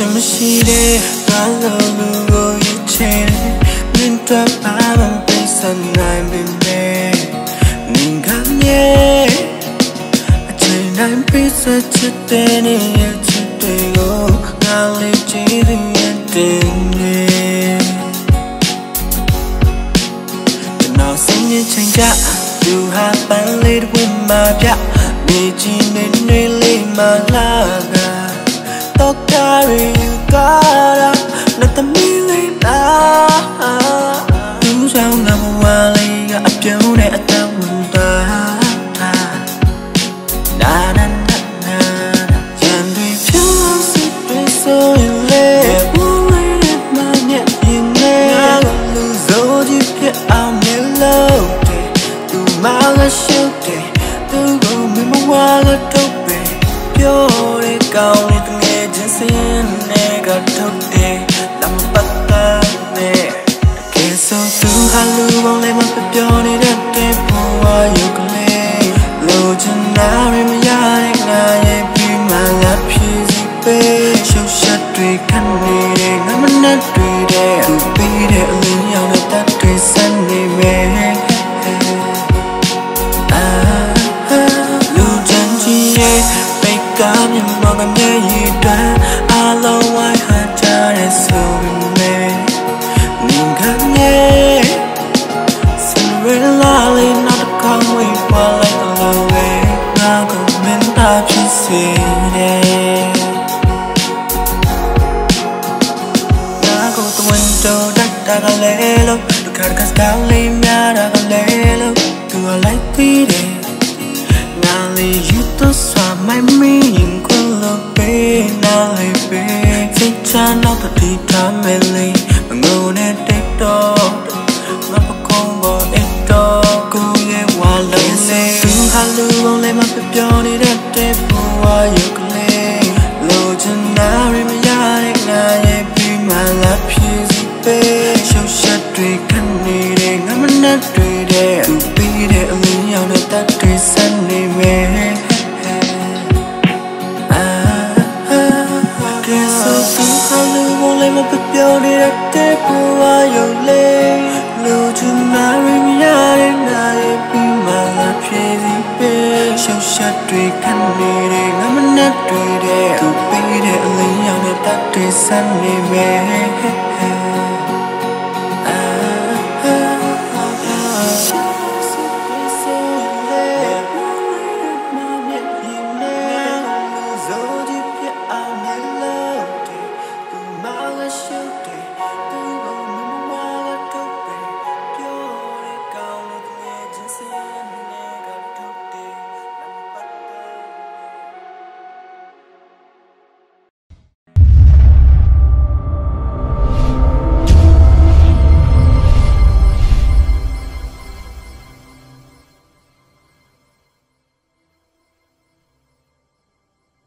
침실에 발라두고 유체를 눈떠봐만 뺏은 날 빈배 민감해 아침 날 비싸칠 때는 예측되고 날 잊지도 않던데 너 생일 챙겨 You have been lit with my yeah 미치는 really my love I'll carry you gotta let the million out Đúng sao nằm hoa lây gặp cháu để ta buồn ta Da da da da Chẳng đuổi cháu sẽ đuổi sâu yên lệ Muốn lấy đẹp mà nhẹ nhìn nghe Ngã gần lưu dấu đi phía áo mê lâu Từ máu ra siêu thể Từ gầu mê mong hoa ra thốc về Piêu để cao đi từng 내가 덕에 남았다네 계속 두 하루만 내맘 뼈뼈니 랩에 부어요 그래 로젠 나를 미안해 나의 비만 앞이지 빼 쇼샷 뒤간 일에 나만 난 뒤래 두 비례 의리 하나 다 뒤산 님의 루젠지에 백감이 먹은 내 일단 Cargas calima da galelo tu alaitire nali yuto swa my mean kulo pe nali pe sichano pati tameli ngone tekto napakongo eto kuye walone tu halu only my pioni de te puwa yukle lo janari miyare na ye be my love is be Can you ring? I'm not doing it. To be there, only on the dark Sunday. Guess I'll soon come to live up with your director. Who are you? No, to marry me. I be my love, crazy bitch. So shut the candy. I'm not doing it. To be there, only on the dark Sunday.